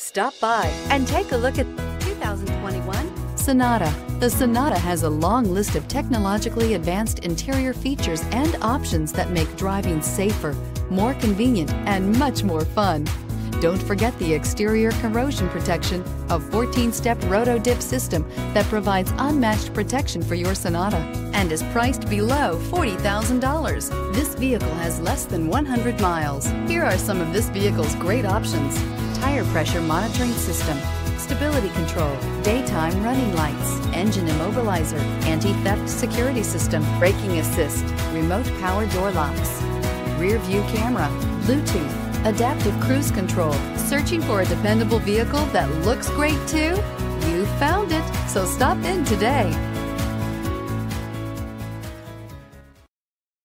Stop by and take a look at 2021 Sonata. The Sonata has a long list of technologically advanced interior features and options that make driving safer, more convenient, and much more fun. Don't forget the exterior corrosion protection, a 14-step roto-dip system that provides unmatched protection for your Sonata and is priced below $40,000. This vehicle has less than 100 miles. Here are some of this vehicle's great options: tire pressure monitoring system, stability control, daytime running lights, engine immobilizer, anti-theft security system, braking assist, remote power door locks, rear view camera, Bluetooth, adaptive cruise control. Searching for a dependable vehicle that looks great too? You found it, so stop in today.